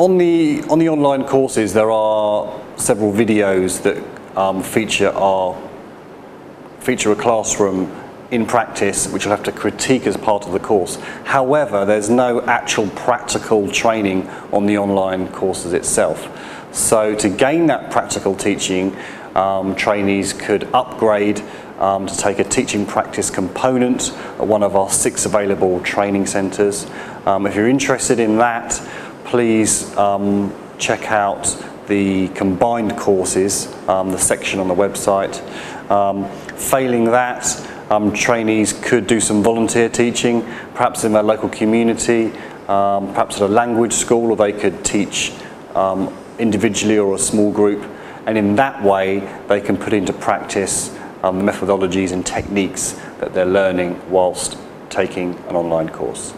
On the online courses, there are several videos that feature a classroom in practice, which you'll have to critique as part of the course. However, there's no actual practical training on the online courses itself. So to gain that practical teaching, trainees could upgrade to take a teaching practice component at one of our 6 available training centres. If you're interested in that, please check out the combined courses, the section on the website. Failing that, trainees could do some volunteer teaching, perhaps in their local community, perhaps at a language school, or they could teach individually or a small group, and in that way they can put into practice the methodologies and techniques that they're learning whilst taking an online course.